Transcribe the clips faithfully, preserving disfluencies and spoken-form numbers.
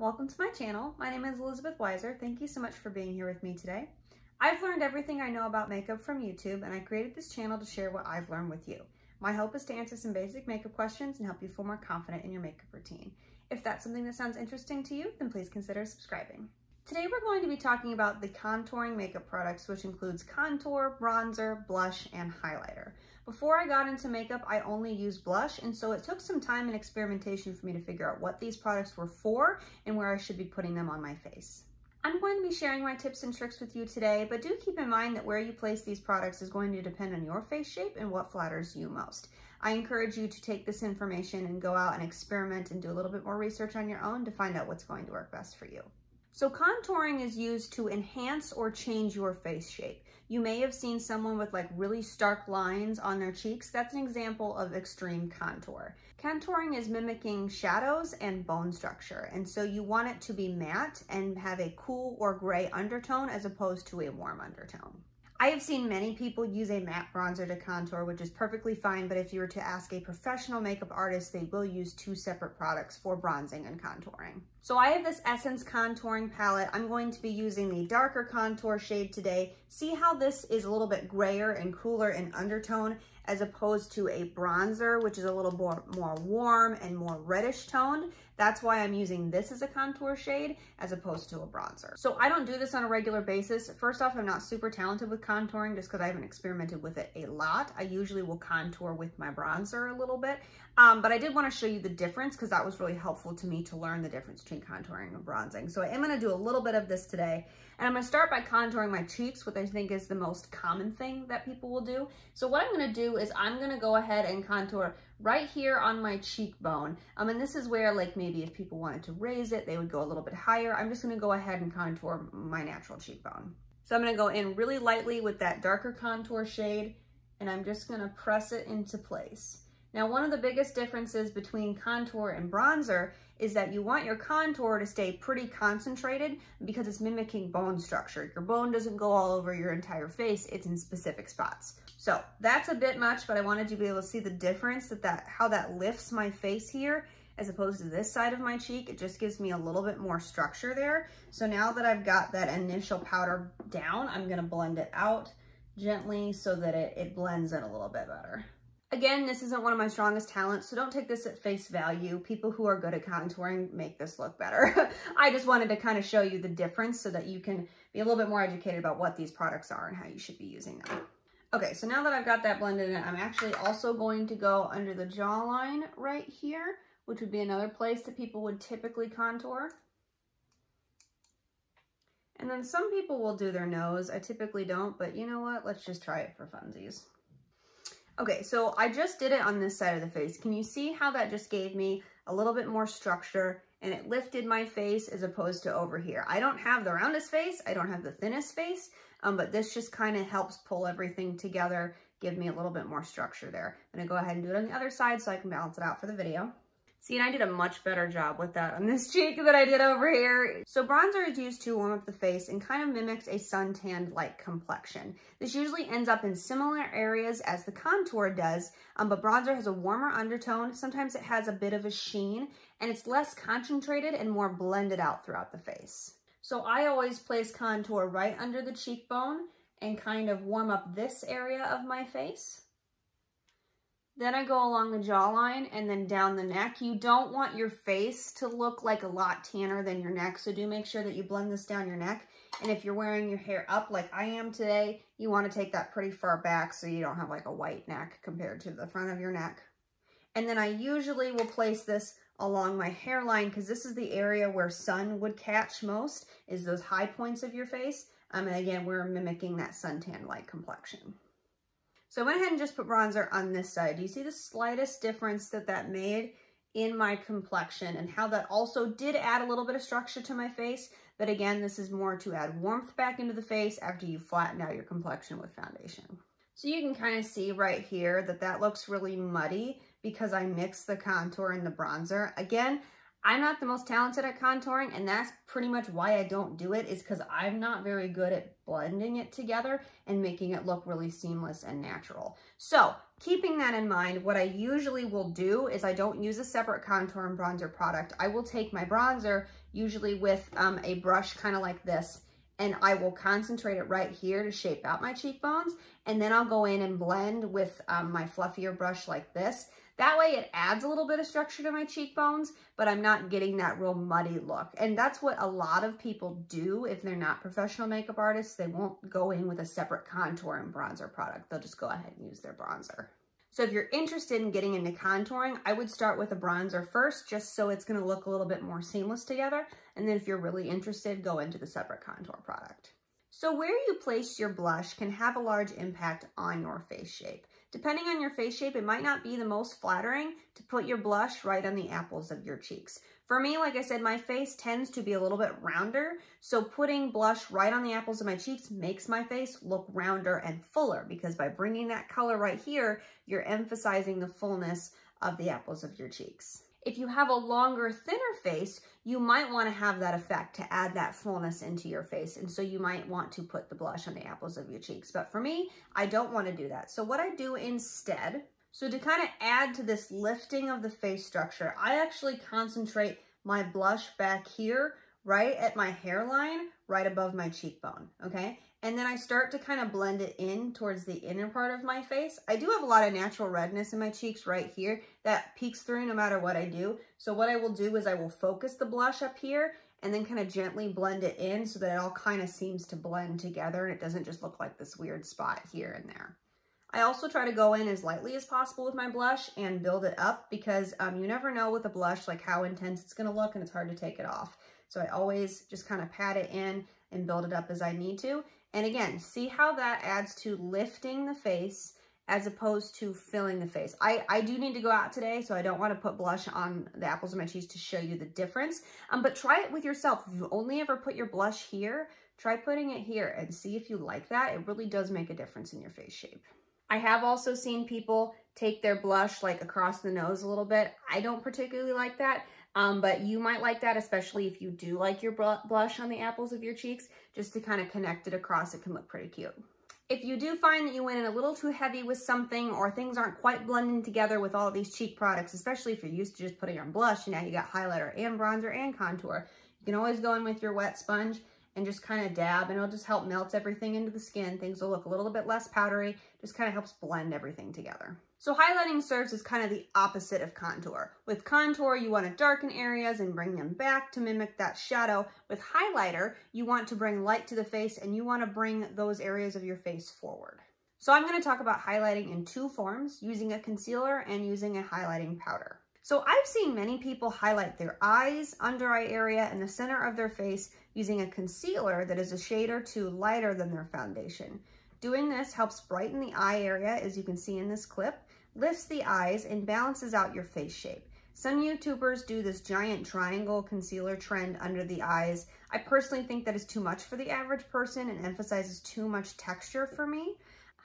Welcome to my channel. My name is Elizabeth Weiser. Thank you so much for being here with me today. I've learned everything I know about makeup from YouTube, and I created this channel to share what I've learned with you. My hope is to answer some basic makeup questions and help you feel more confident in your makeup routine. If that's something that sounds interesting to you, then please consider subscribing. Today we're going to be talking about the contouring makeup products, which includes contour, bronzer, blush, and highlighter. Before I got into makeup, I only used blush, and so it took some time and experimentation for me to figure out what these products were for and where I should be putting them on my face. I'm going to be sharing my tips and tricks with you today, but do keep in mind that where you place these products is going to depend on your face shape and what flatters you most. I encourage you to take this information and go out and experiment and do a little bit more research on your own to find out what's going to work best for you. So contouring is used to enhance or change your face shape. You may have seen someone with like really stark lines on their cheeks. That's an example of extreme contour. Contouring is mimicking shadows and bone structure. And so you want it to be matte and have a cool or gray undertone as opposed to a warm undertone. I have seen many people use a matte bronzer to contour, which is perfectly fine, but if you were to ask a professional makeup artist, they will use two separate products for bronzing and contouring. So I have this Essence Contouring Palette. I'm going to be using the darker contour shade today. See how this is a little bit grayer and cooler in undertone as opposed to a bronzer, which is a little more, more warm and more reddish toned. That's why I'm using this as a contour shade as opposed to a bronzer. So I don't do this on a regular basis. First off, I'm not super talented with contouring just because I haven't experimented with it a lot. I usually will contour with my bronzer a little bit, um, but I did want to show you the difference because that was really helpful to me to learn the difference between contouring and bronzing. So I am going to do a little bit of this today, and I'm going to start by contouring my cheeks, which I think is the most common thing that people will do. So what I'm going to do is I'm going to go ahead and contour right here on my cheekbone. Um, and this is where, like, maybe if people wanted to raise it, they would go a little bit higher. I'm just gonna go ahead and contour my natural cheekbone. So I'm gonna go in really lightly with that darker contour shade, and I'm just gonna press it into place. Now, one of the biggest differences between contour and bronzer is that you want your contour to stay pretty concentrated because it's mimicking bone structure. Your bone doesn't go all over your entire face, it's in specific spots. So that's a bit much, but I wanted you to be able to see the difference that, that how that lifts my face here as opposed to this side of my cheek. It just gives me a little bit more structure there. So now that I've got that initial powder down, I'm gonna blend it out gently so that it, it blends in a little bit better. Again, this isn't one of my strongest talents, so don't take this at face value. People who are good at contouring make this look better. I just wanted to kind of show you the difference so that you can be a little bit more educated about what these products are and how you should be using them. Okay, so now that I've got that blended in, I'm actually also going to go under the jawline right here, which would be another place that people would typically contour. And then some people will do their nose. I typically don't, but you know what? Let's just try it for funsies. Okay, so I just did it on this side of the face. Can you see how that just gave me a little bit more structure and it lifted my face as opposed to over here? I don't have the roundest face, I don't have the thinnest face, um, but this just kind of helps pull everything together, give me a little bit more structure there. I'm gonna go ahead and do it on the other side so I can balance it out for the video. See, and I did a much better job with that on this cheek than I did over here. So bronzer is used to warm up the face and kind of mimics a suntan-like complexion. This usually ends up in similar areas as the contour does, um, but bronzer has a warmer undertone. Sometimes it has a bit of a sheen, and it's less concentrated and more blended out throughout the face. So I always place contour right under the cheekbone and kind of warm up this area of my face. Then I go along the jawline and then down the neck. You don't want your face to look like a lot tanner than your neck, so do make sure that you blend this down your neck. And if you're wearing your hair up like I am today, you want to take that pretty far back so you don't have like a white neck compared to the front of your neck. And then I usually will place this along my hairline because this is the area where sun would catch most, is those high points of your face. Um, and again, we're mimicking that suntan-like complexion. So I went ahead and just put bronzer on this side. Do you see the slightest difference that that made in my complexion and how that also did add a little bit of structure to my face? But again, this is more to add warmth back into the face after you flattened out your complexion with foundation. So you can kind of see right here that that looks really muddy because I mixed the contour and the bronzer. Again, I'm not the most talented at contouring, and that's pretty much why I don't do it, is because I'm not very good at blending it together and making it look really seamless and natural. So keeping that in mind, what I usually will do is I don't use a separate contour and bronzer product. I will take my bronzer, usually with um, a brush kind of like this, and I will concentrate it right here to shape out my cheekbones, and then I'll go in and blend with um, my fluffier brush like this. That way it adds a little bit of structure to my cheekbones, but I'm not getting that real muddy look. And that's what a lot of people do if they're not professional makeup artists. They won't go in with a separate contour and bronzer product. They'll just go ahead and use their bronzer. So if you're interested in getting into contouring, I would start with a bronzer first, just so it's gonna look a little bit more seamless together. And then if you're really interested, go into the separate contour product. So where you place your blush can have a large impact on your face shape. Depending on your face shape, it might not be the most flattering to put your blush right on the apples of your cheeks. For me, like I said, my face tends to be a little bit rounder, so putting blush right on the apples of my cheeks makes my face look rounder and fuller, because by bringing that color right here, you're emphasizing the fullness of the apples of your cheeks. If you have a longer, thinner face, you might want to have that effect to add that fullness into your face. And so you might want to put the blush on the apples of your cheeks. But for me, I don't want to do that. So what I do instead, so to kind of add to this lifting of the face structure, I actually concentrate my blush back here, right at my hairline, right above my cheekbone, okay? And then I start to kind of blend it in towards the inner part of my face. I do have a lot of natural redness in my cheeks right here that peeks through no matter what I do. So what I will do is I will focus the blush up here and then kind of gently blend it in so that it all kind of seems to blend together and it doesn't just look like this weird spot here and there. I also try to go in as lightly as possible with my blush and build it up, because um, you never know with a blush like how intense it's gonna look, and it's hard to take it off. So I always just kind of pat it in and build it up as I need to. And again, see how that adds to lifting the face as opposed to filling the face. I, I do need to go out today, so I don't want to put blush on the apples of my cheeks to show you the difference. Um, but try it with yourself. If you've only ever put your blush here, try putting it here and see if you like that. It really does make a difference in your face shape. I have also seen people take their blush like across the nose a little bit. I don't particularly like that. Um, but you might like that, especially if you do like your blush on the apples of your cheeks, just to kind of connect it across. It can look pretty cute. If you do find that you went in a little too heavy with something, or things aren't quite blending together with all of these cheek products, especially if you're used to just putting on blush and now you got highlighter and bronzer and contour, you can always go in with your wet sponge and just kind of dab, and it'll just help melt everything into the skin. Things will look a little bit less powdery, just kind of helps blend everything together. So highlighting serves as kind of the opposite of contour. With contour, you want to darken areas and bring them back to mimic that shadow. With highlighter, you want to bring light to the face, and you want to bring those areas of your face forward. So I'm going to talk about highlighting in two forms, using a concealer and using a highlighting powder. So I've seen many people highlight their eyes, under eye area, and the center of their face using a concealer that is a shade or two lighter than their foundation. Doing this helps brighten the eye area, as you can see in this clip, lifts the eyes, and balances out your face shape. Some YouTubers do this giant triangle concealer trend under the eyes. I personally think that is too much for the average person and emphasizes too much texture for me.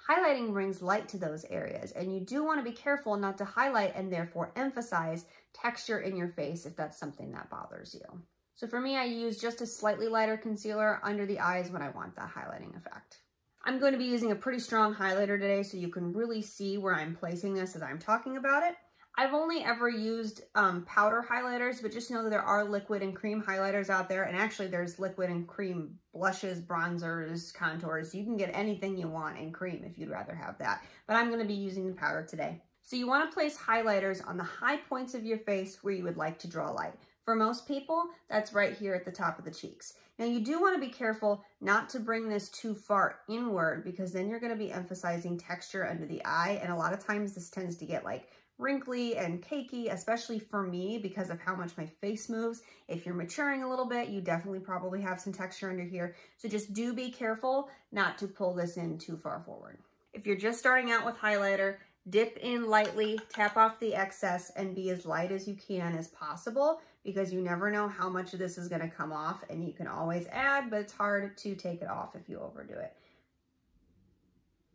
Highlighting brings light to those areas, and you do want to be careful not to highlight and therefore emphasize texture in your face if that's something that bothers you. So for me, I use just a slightly lighter concealer under the eyes when I want that highlighting effect. I'm going to be using a pretty strong highlighter today, so you can really see where I'm placing this as I'm talking about it. I've only ever used um, powder highlighters, but just know that there are liquid and cream highlighters out there, and actually there's liquid and cream blushes, bronzers, contours. You can get anything you want in cream if you'd rather have that, but I'm going to be using the powder today. So you want to place highlighters on the high points of your face where you would like to draw light. For most people, that's right here at the top of the cheeks. Now you do want to be careful not to bring this too far inward, because then you're going to be emphasizing texture under the eye, and a lot of times this tends to get like wrinkly and cakey, especially for me because of how much my face moves. If you're maturing a little bit, you definitely probably have some texture under here. So just do be careful not to pull this in too far forward. If you're just starting out with highlighter, dip in lightly, tap off the excess, and be as light as you can as possible, because you never know how much of this is going to come off, and you can always add, but it's hard to take it off if you overdo it.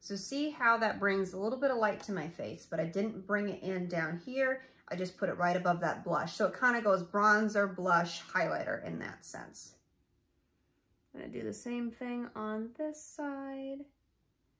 So see how that brings a little bit of light to my face, but I didn't bring it in down here. I just put it right above that blush. So it kind of goes bronzer, blush, highlighter in that sense. I'm gonna do the same thing on this side.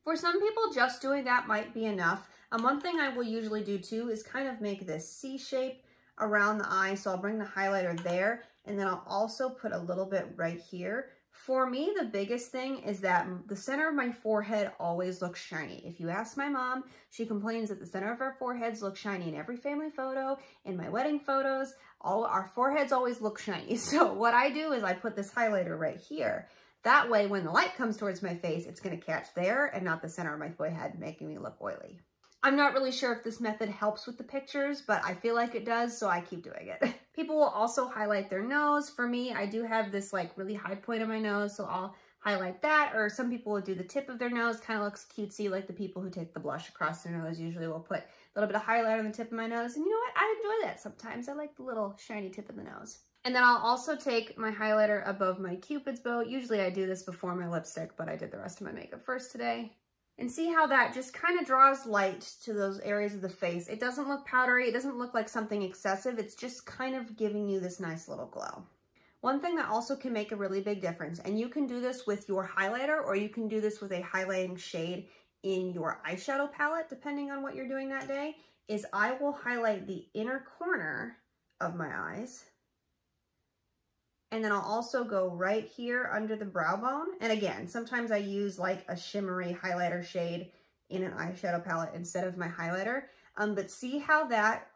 For some people, just doing that might be enough. And one thing I will usually do too is kind of make this C shape around the eye. So I'll bring the highlighter there, and then I'll also put a little bit right here. For me, the biggest thing is that the center of my forehead always looks shiny. If you ask my mom, she complains that the center of her foreheads look shiny in every family photo, in my wedding photos, all our foreheads always look shiny. So what I do is I put this highlighter right here. That way, when the light comes towards my face, it's gonna catch there and not the center of my forehead, making me look oily. I'm not really sure if this method helps with the pictures, but I feel like it does, so I keep doing it. People will also highlight their nose. For me, I do have this like really high point on my nose, so I'll highlight that, or some people will do the tip of their nose. Kind of looks cutesy, like the people who take the blush across their nose usually will put a little bit of highlight on the tip of my nose, and you know what? I enjoy that sometimes. I like the little shiny tip of the nose. And then I'll also take my highlighter above my Cupid's bow. Usually I do this before my lipstick, but I did the rest of my makeup first today. And see how that just kind of draws light to those areas of the face. It doesn't look powdery. It doesn't look like something excessive. It's just kind of giving you this nice little glow. One thing that also can make a really big difference, and you can do this with your highlighter, or you can do this with a highlighting shade in your eyeshadow palette, depending on what you're doing that day, is I will highlight the inner corner of my eyes. And then I'll also go right here under the brow bone. And again, sometimes I use like a shimmery highlighter shade in an eyeshadow palette instead of my highlighter. Um, but see how that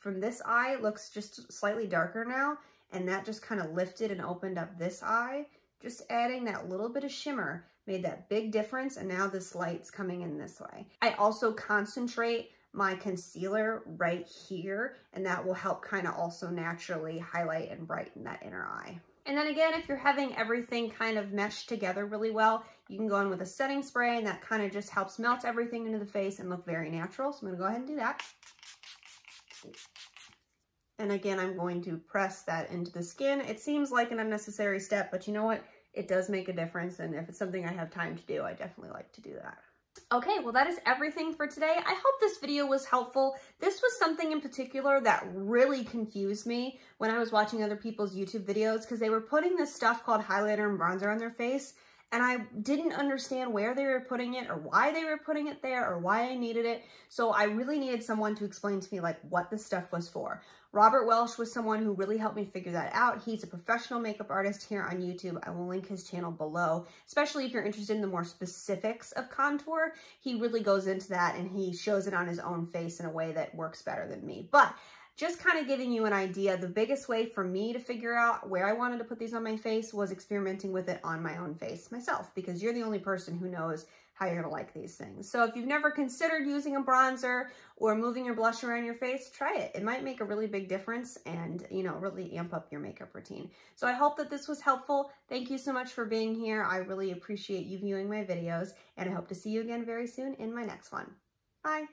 from this eye looks just slightly darker now. And that just kind of lifted and opened up this eye. Just adding that little bit of shimmer made that big difference. And now this light's coming in this way. I also concentrate my concealer right here, and that will help kind of also naturally highlight and brighten that inner eye. And then again, if you're having everything kind of meshed together really well, you can go in with a setting spray, and that kind of just helps melt everything into the face and look very natural. So I'm gonna go ahead and do that. And again, I'm going to press that into the skin. It seems like an unnecessary step, but you know what? It does make a difference, and if it's something I have time to do, I definitely like to do that. Okay, well that is everything for today. I hope this video was helpful. This was something in particular that really confused me when I was watching other people's YouTube videos, because they were putting this stuff called highlighter and bronzer on their face, and I didn't understand where they were putting it, or why they were putting it there, or why I needed it. So I really needed someone to explain to me like what this stuff was for. Robert Welsh was someone who really helped me figure that out. He's a professional makeup artist here on YouTube. I will link his channel below, especially if you're interested in the more specifics of contour. He really goes into that, and he shows it on his own face in a way that works better than me. But just kind of giving you an idea, the biggest way for me to figure out where I wanted to put these on my face was experimenting with it on my own face myself, because you're the only person who knows how you're gonna like these things. So if you've never considered using a bronzer or moving your blush around your face, try it. It might make a really big difference and, you know, really amp up your makeup routine. So I hope that this was helpful. Thank you so much for being here. I really appreciate you viewing my videos, and I hope to see you again very soon in my next one. Bye.